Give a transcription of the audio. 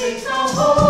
sings the whole.